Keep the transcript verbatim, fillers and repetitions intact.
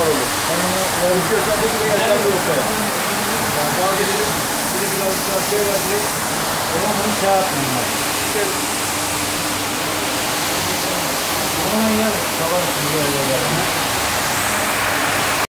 var olur. Uçuyorsan bir de yerler yoksa. Daha gelelim. Bir de biraz daha şey verdi. Ama bunu şey yapmayayım ben. Aman ya. Sabah sizi öyle.